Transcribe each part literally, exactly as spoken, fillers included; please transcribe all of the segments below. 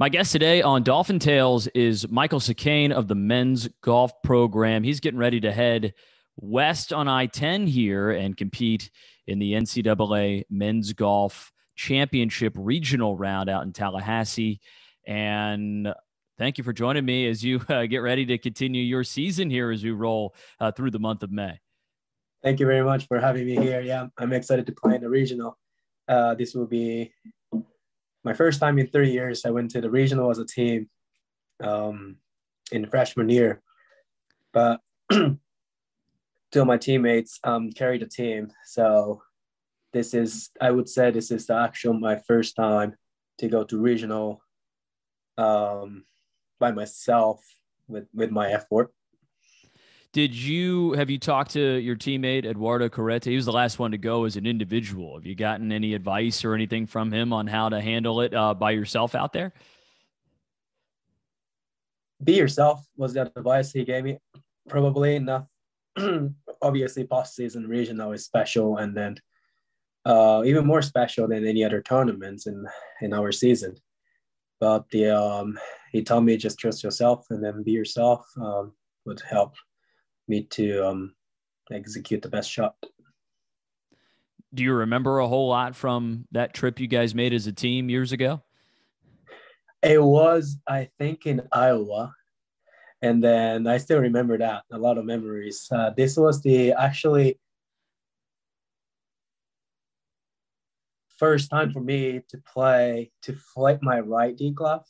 My guest today on Dolphin Tales is Michael Sakane of the men's golf program. He's getting ready to head west on I ten here and compete in the N C double A men's golf championship regional round out in Tallahassee. And thank you for joining me as you uh, get ready to continue your season here as we roll uh, through the month of May. Thank you very much for having me here. Yeah, I'm excited to play in the regional. Uh, this will be my first time in three years. I went to the regional as a team um, in freshman year, but two of my teammates um, carried the team. So this is, I would say this is the actual, my first time to go to regional um, by myself with, with my effort. Did you, have you talked to your teammate, Eduardo Coretta? He was the last one to go as an individual. Have you gotten any advice or anything from him on how to handle it uh, by yourself out there? Be yourself was that advice he gave me. Probably not. Obviously, postseason regional is special, and then uh, even more special than any other tournaments in, in our season. But the, um, he told me just trust yourself and then be yourself um, would help me to um, execute the best shot. Do you remember a whole lot from that trip you guys made as a team years ago? It was, I think, in Iowa. And then I still remember that, a lot of memories. Uh, this was the actually first time for me to play, to flight my right D glove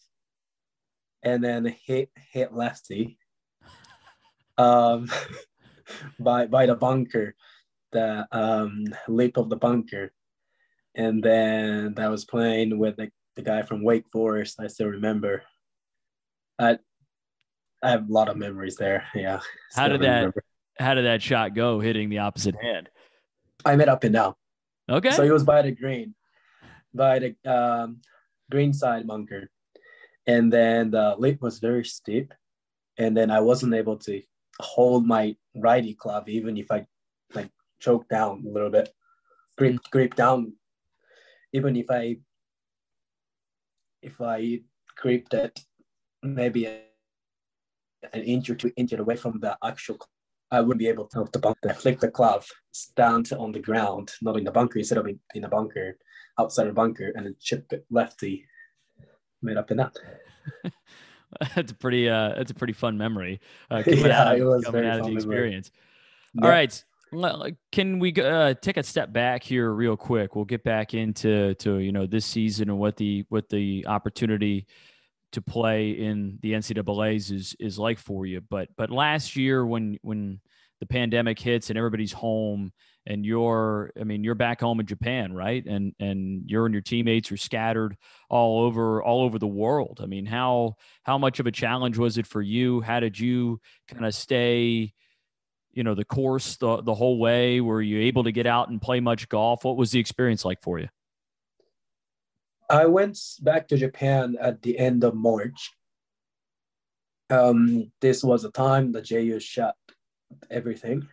and then hit, hit lefty. Um, by by the bunker, the um, lip of the bunker. And then I was playing with the, the guy from Wake Forest, I still remember. I I have a lot of memories there, yeah. How did remember. that How did that shot go, hitting the opposite hand? I met up and down. Okay. So it was by the green, by the um, green side bunker. And then the lip was very steep. And then I wasn't able to hold my righty club, even if I like choke down a little bit, grip mm-hmm. grip down, even if I if I gripped it maybe an inch or two inches away from the actual club, I wouldn't be able to help the bunker. I flick the club down on the ground, not in the bunker, instead of in, in the bunker, outside the bunker, and then chip it lefty, made up and up. That's a pretty uh that's a pretty fun memory uh, coming yeah, out of, it was coming out of the experience. Yeah. All right, can we uh, take a step back here real quick? We'll get back into to you know this season and what the what the opportunity to play in the N C double A's is is like for you. But but last year when when the pandemic hits and everybody's home and you're, I mean, you're back home in Japan, right? And, and you're and your teammates are scattered all over, all over the world. I mean, how, how much of a challenge was it for you? How did you kind of stay, you know, the course the, the whole way? Were you able to get out and play much golf? What was the experience like for you? I went back to Japan at the end of March. Um, this was the time the J U shut everything,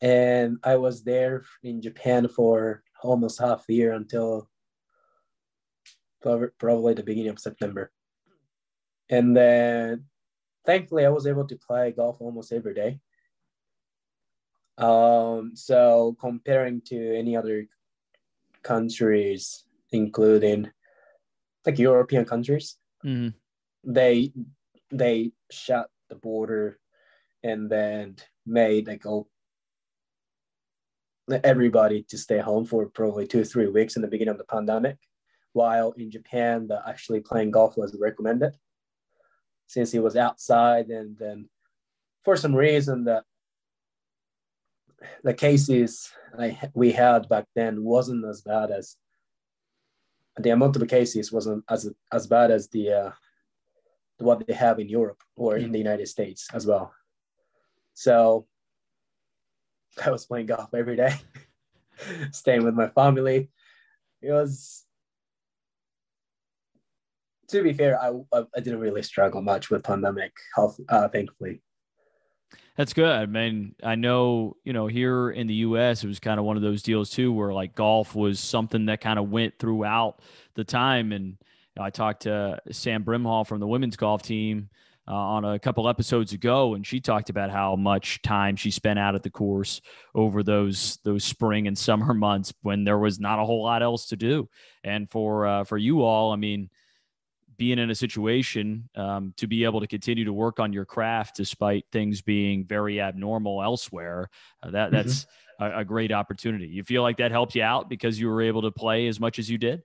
and I was there in Japan for almost half a year until probably the beginning of September. And then thankfully I was able to play golf almost every day, um so comparing to any other countries, including like European countries, mm-hmm. they they shut the border and then made like all, everybody to stay home for probably two or three weeks in the beginning of the pandemic. While in Japan, the actually playing golf was recommended since it was outside. And then for some reason, the, the cases I, we had back then wasn't as bad as, the amount of cases wasn't as, as bad as the uh, what they have in Europe or in the United States as well. So I was playing golf every day, staying with my family. It was, to be fair, I I didn't really struggle much with pandemic health, uh, thankfully. That's good. I mean, I know, you know, here in the U S, it was kind of one of those deals too, where like golf was something that kind of went throughout the time. And I talked to Sam Brimhall from the women's golf team uh, on a couple episodes ago, and she talked about how much time she spent out at the course over those those spring and summer months when there was not a whole lot else to do. And for uh, for you all, I mean, being in a situation um, to be able to continue to work on your craft despite things being very abnormal elsewhere, uh, that that's mm-hmm. a, a great opportunity. You feel like that helped you out because you were able to play as much as you did?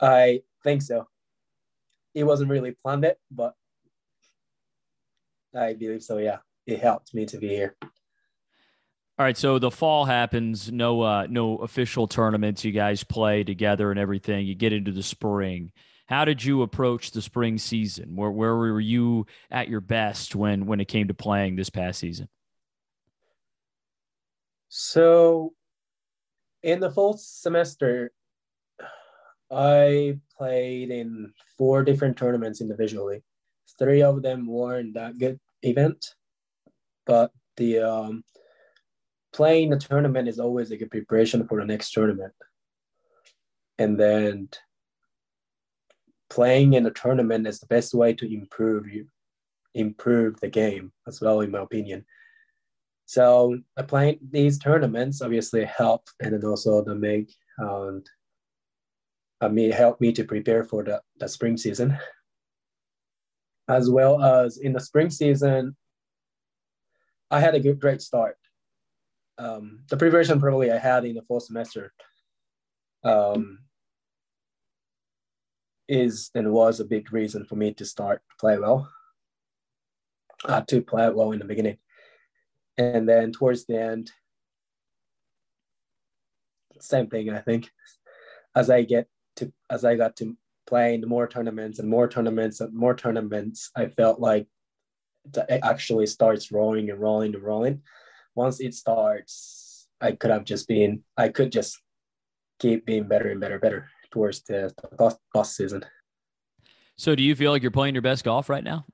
I think so. It wasn't really planned, it, but I believe so. Yeah, it helped me to be here. All right, so the fall happens. No, uh, no official tournaments. You guys play together and everything. You get into the spring. How did you approach the spring season? Where where were you at your best when when it came to playing this past season? So in the fall semester, I played in four different tournaments individually. Three of them weren't that good event, but the um, playing a tournament is always a good preparation for the next tournament. And then playing in a tournament is the best way to improve you, improve the game as well, in my opinion. So I played these tournaments, obviously help, and then also the make um, I mean, help me to prepare for the, the spring season. As well as in the spring season, I had a good, great start. Um, the preparation probably I had in the fall semester um, is and was a big reason for me to start to play well, uh, to play well in the beginning. And then towards the end, same thing, I think. As I get to, as I got to play in more tournaments and more tournaments and more tournaments, I felt like it actually starts rolling and rolling and rolling. Once it starts, I could have just been, I could just keep being better and better, better. Towards the post season. So do you feel like you're playing your best golf right now?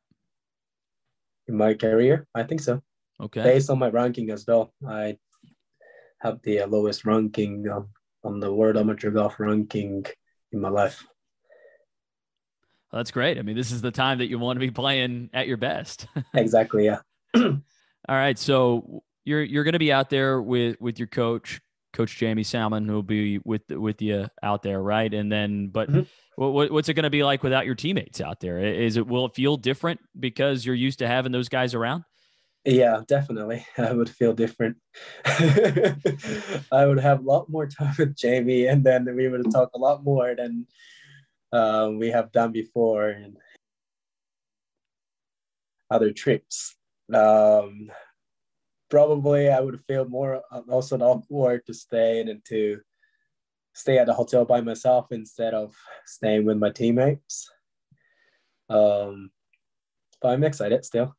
In my career? I think so. Okay. Based on my ranking as well. I have the lowest ranking um, on the World Amateur Golf ranking in my life. Well, that's great. I mean, this is the time that you want to be playing at your best. Exactly, yeah. All right, so you're you're going to be out there with, with your coach, Coach Jamie Salmon, who'll be with with you out there, right? And then, but mm-hmm. what, what's it going to be like without your teammates out there? Is it will it feel different because you're used to having those guys around? Yeah, definitely. I would feel different. I would have a lot more time with Jamie, and then we would talk a lot more than uh, we have done before and other trips. Um, Probably I would feel more also awkward to stay in and to stay at the hotel by myself instead of staying with my teammates. Um, but I'm excited still.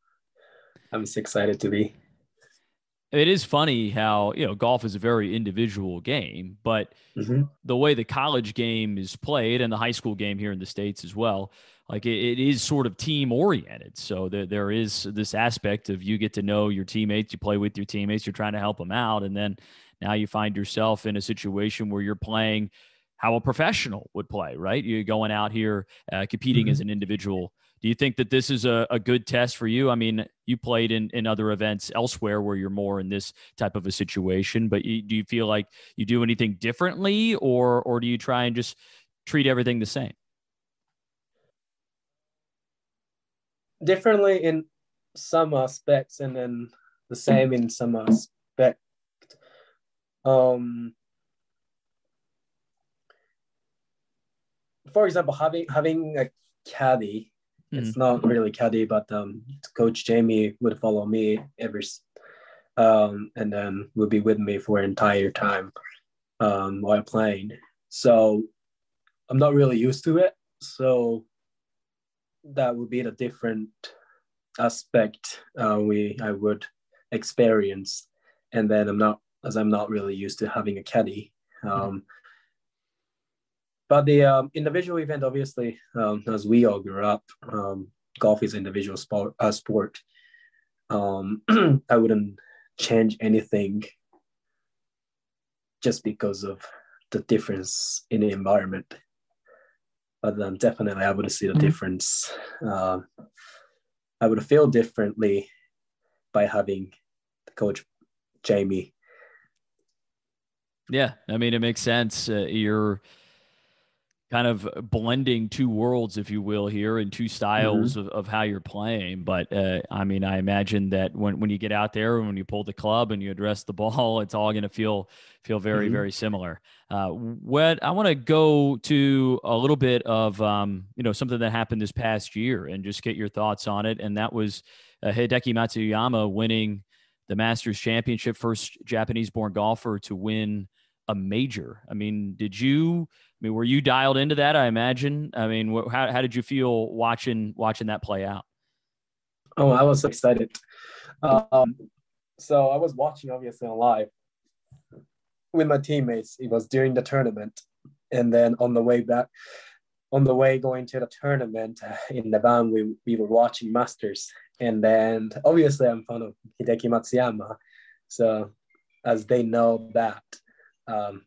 I'm just excited to be. It is funny how, you know, golf is a very individual game, but mm-hmm. the way the college game is played and the high school game here in the States as well, like it, it is sort of team oriented. So there, there is this aspect of you get to know your teammates, you play with your teammates, you're trying to help them out. And then now you find yourself in a situation where you're playing how a professional would play, right? You're going out here uh, competing mm-hmm. as an individual. Do you think that this is a, a good test for you? I mean, you played in, in other events elsewhere where you're more in this type of a situation, but you, do you feel like you do anything differently or, or do you try and just treat everything the same? Differently in some aspects and then the same in some aspect. Um, for example, having, having a caddy, it's not really caddy, but um, Coach Jamie would follow me every, um, and then would be with me for an entire time um, while playing. So I'm not really used to it. So that would be the different aspect uh, we I would experience. And then I'm not, as I'm not really used to having a caddy. Um, mm-hmm. But the um, individual event, obviously, um, as we all grew up, um, golf is an individual sport. Uh, sport. Um, I wouldn't change anything just because of the difference in the environment. but I'm definitely able to see the difference. Uh, I would feel differently by having Coach Jamie. Yeah, I mean, it makes sense. Uh, you're kind of blending two worlds, if you will, here, and two styles mm-hmm. of, of how you're playing. But uh, I mean, I imagine that when, when you get out there and when you pull the club and you address the ball, it's all going to feel feel very, mm-hmm. very similar. Uh, what I want to go to a little bit of, um, you know, something that happened this past year and just get your thoughts on it. And that was uh, Hideki Matsuyama winning the Masters Championship, first Japanese-born golfer to win a major. I mean, did you, I mean, were you dialed into that? I imagine. I mean, wh- how, how did you feel watching, watching that play out? Oh, I was excited. Um, so I was watching obviously on live with my teammates. It was during the tournament. And then on the way back, on the way going to the tournament in the van, we, we were watching Masters. And then obviously I'm a fan of Hideki Matsuyama. So as they know that, um,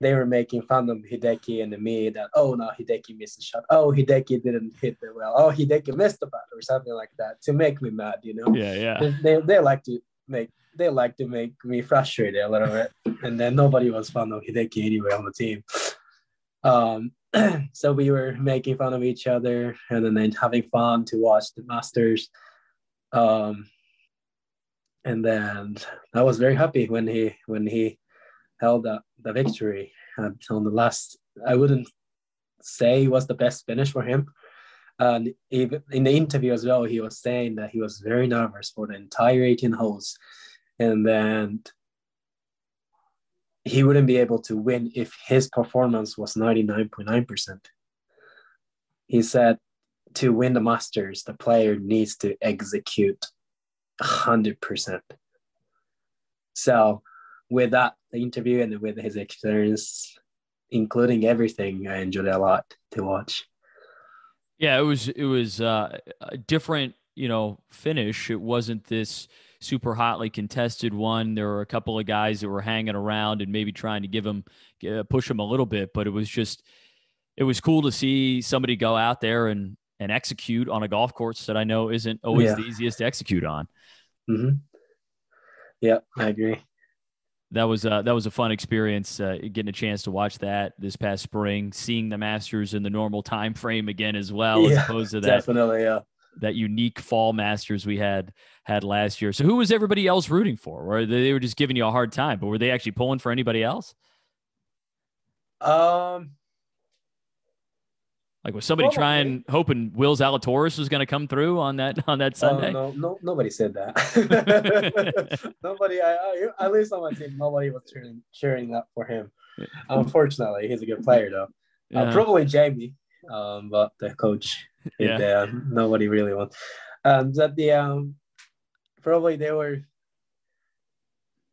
they were making fun of Hideki and me that, oh, no, Hideki missed a shot. Oh, Hideki didn't hit it well. Oh, Hideki missed the putt or something like that to make me mad, you know? Yeah, yeah. They, they like to make they like to make me frustrated a little bit. And then nobody was fun of Hideki anyway on the team. Um, so we were making fun of each other and then having fun to watch the Masters. Um, and then I was very happy when he when he held the, the victory until the last. I wouldn't say it was the best finish for him. And even in the interview as well, he was saying that he was very nervous for the entire eighteen holes. And then he wouldn't be able to win if his performance was ninety-nine point nine percent. He said to win the Masters, the player needs to execute one hundred percent. So with that interview and with his experience, including everything, I enjoyed it a lot to watch. Yeah, it was it was uh, a different, you know, finish. It wasn't this super hotly contested one. There were a couple of guys that were hanging around and maybe trying to give him uh, push him a little bit, but it was just it was cool to see somebody go out there and and execute on a golf course that I know isn't always yeah. the easiest to execute on. Mm-hmm. Yeah, I agree. That was uh, that was a fun experience, uh, getting a chance to watch that this past spring, seeing the Masters in the normal time frame again as well, yeah, as opposed to that definitely, yeah. that unique fall Masters we had had last year. So who was everybody else rooting for? Or they were just giving you a hard time, but were they actually pulling for anybody else? Um, like was somebody probably. trying, hoping Will Zalatoris was going to come through on that on that Sunday? Oh, no, no, nobody said that. nobody, I, I, at least on my team, nobody was cheering, cheering up for him. Unfortunately, he's a good player though. Yeah. Uh, probably Jamie, um, but the coach, yeah, it, uh, nobody really won. Um, that the um, probably they were.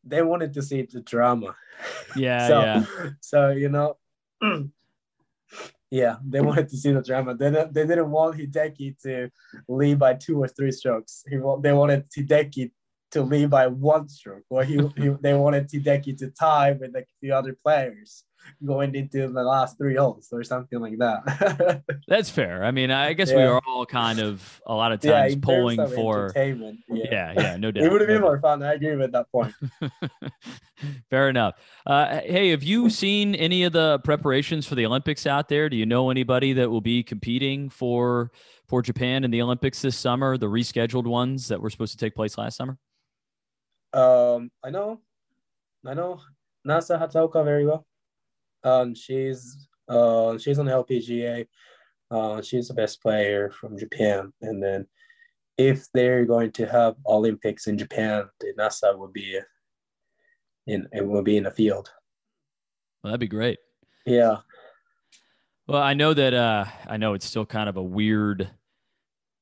They wanted to see the drama. Yeah, so, yeah. So you know. Yeah, they wanted to see the drama. They didn't, they didn't want Hideki to lead by two or three strokes. He, they wanted Hideki to lead by one stroke, or he, he they wanted Hideki to tie with like the other players going into the last three holes or something like that. That's fair. I mean, I guess yeah. we were all kind of a lot of times yeah, pulling for entertainment. Yeah. yeah, yeah, no doubt. It would have been more fun. I agree with that point. Fair enough. Uh, hey, have you seen any of the preparations for the Olympics out there? Do you know anybody that will be competing for for Japan in the Olympics this summer, the rescheduled ones that were supposed to take place last summer? Um, I know, I know Nasa Hataoka very well. Um, she's uh she's on the L P G A. Uh, she's the best player from Japan. And then if they're going to have Olympics in Japan, then Nasa will be in it will be in the field. Well, that'd be great. Yeah. Well, I know that uh, I know it's still kind of a weird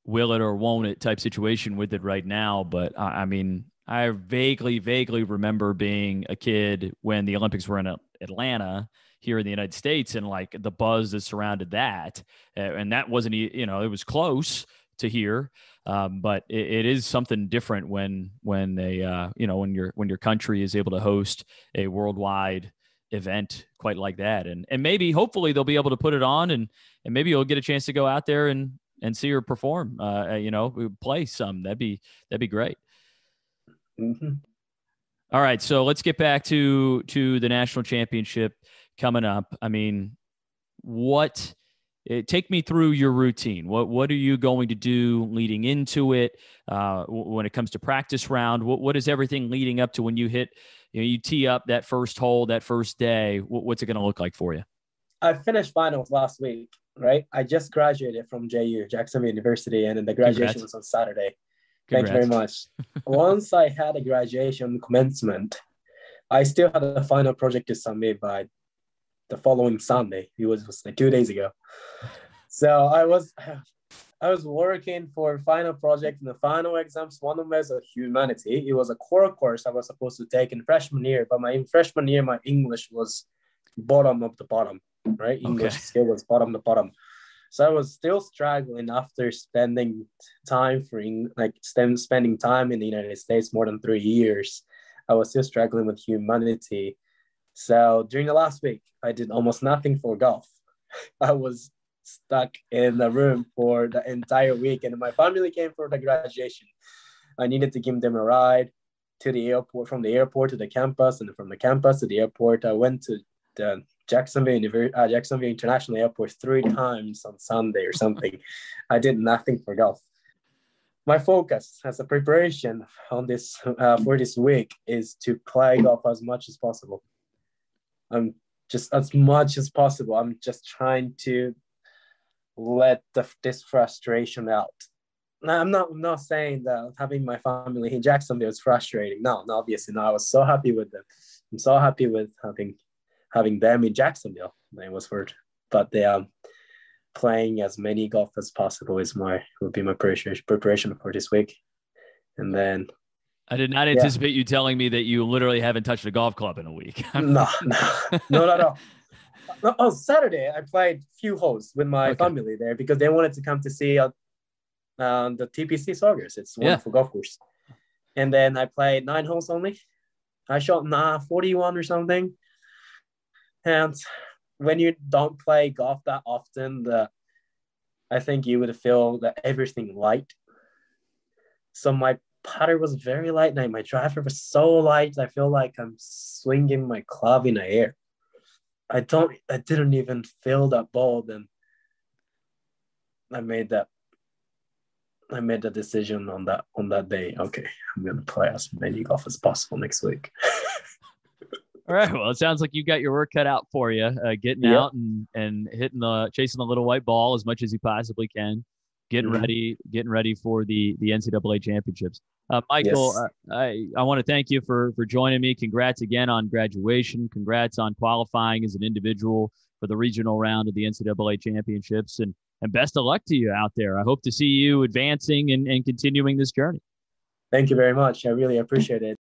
will it or won't it type situation with it right now, but uh, I mean, I vaguely, vaguely remember being a kid when the Olympics were in a Atlanta here in the United States, and like the buzz that surrounded that, uh, and that wasn't, you know, it was close to here, um, but it, it is something different when when they, uh, you know, when your when your country is able to host a worldwide event quite like that. And and maybe hopefully they'll be able to put it on, and and maybe you'll get a chance to go out there and and see her perform. Uh, you know, play some. That'd be that'd be great. Mm-hmm. All right, so let's get back to to the national championship coming up. I mean, what? It, take me through your routine. What what are you going to do leading into it? Uh, when it comes to practice round, what what is everything leading up to when you hit? You know, you tee up that first hole that first day. What, what's it going to look like for you? I finished finals last week, right? I just graduated from J U, Jacksonville University, and then the graduation Congrats. was on Saturday. Congrats. Thank you very much. Once I had a graduation commencement, I still had a final project to submit by the following Sunday. It was, was like two days ago. So I was I was working for final project and the final exams. One of them was a humanity. It was a core course I was supposed to take in freshman year, but my in freshman year, my English was bottom of the bottom, right? English okay. skill was bottom to bottom. So I was still struggling after spending time for like spending time in the United States more than three years. I was still struggling with humanity. So during the last week, I did almost nothing for golf. I was stuck in the room for the entire week, and my family came for the graduation. I needed to give them a ride to the airport, from the airport to the campus, and from the campus to the airport. I went to the Jacksonville, uh, Jacksonville International Airport three times on Sunday or something. I did nothing for golf. My focus as a preparation on this uh, for this week is to play golf as much as possible. I'm just as much as possible. I'm just trying to let the, this frustration out. Now, I'm not I'm not saying that having my family in Jacksonville is frustrating. No, no, obviously no. I was so happy with them. I'm so happy with having having them in Jacksonville. It was weird, but they um playing as many golf as possible is my would be my preparation for this week, and then. I did not anticipate yeah. you telling me that you literally haven't touched a golf club in a week. no, no, no, no, no. On oh, Saturday, I played a few holes with my okay. family there because they wanted to come to see uh, um, the T P C Sawgrass. It's a wonderful yeah. golf course. And then I played nine holes only. I shot nah, forty-one or something. And when you don't play golf that often, the, I think you would feel that everything light. So my putter was very light, and my driver was so light. I feel like I'm swinging my club in the air. I don't. I didn't even feel that ball. Then I made that. I made the decision on that on that day. Okay, I'm gonna play as many golf as possible next week. All right. Well, it sounds like you got your work cut out for you. Uh, getting yep. out and and hitting the chasing the little white ball as much as you possibly can. Getting ready, getting ready for the the N C double A championships. Uh, Michael, yes. uh, I, I want to thank you for for joining me. Congrats again on graduation. Congrats on qualifying as an individual for the regional round of the N C double A championships. And and best of luck to you out there. I hope to see you advancing and, and continuing this journey. Thank you very much. I really appreciate it.